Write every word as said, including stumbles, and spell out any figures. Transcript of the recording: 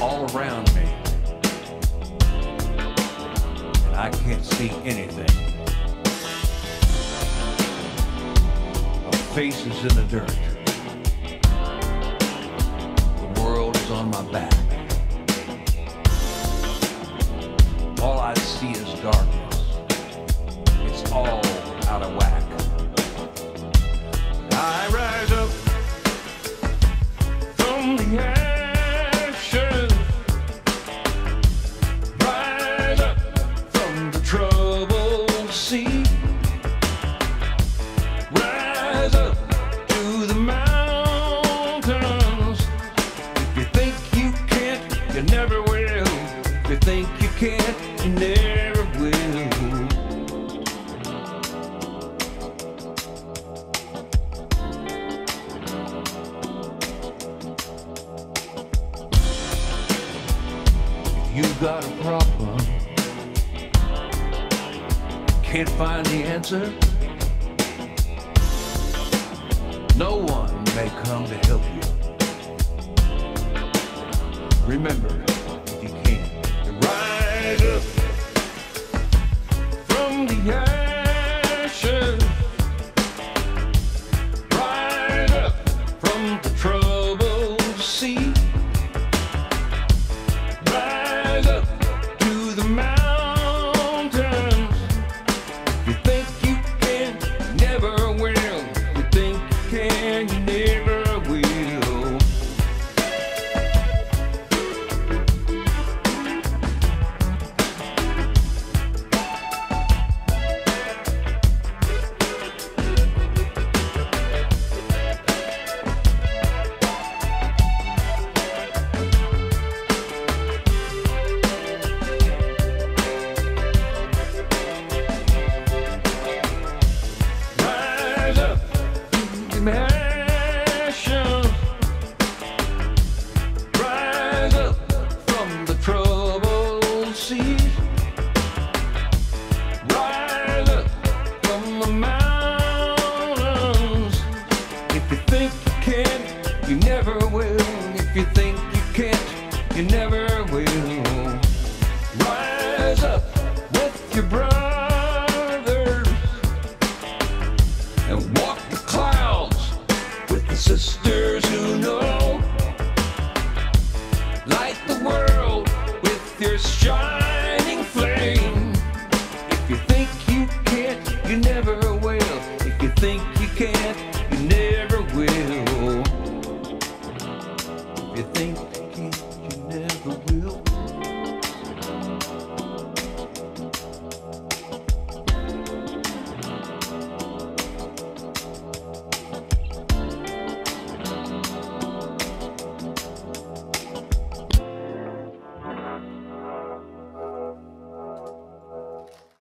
all around me, and I can't see anything. My face is in the dirt. The world is on my back. All I see is darkness. It's all out of whack. I rise up from the air. You've got a problem, can't find the answer, no one may come to help you. Remember, if you can, rise up from the ashes, rise up from the troubled sea. You never will. If you think you can't, you never will. Rise up with your brothers and walk the clouds with the sisters who know.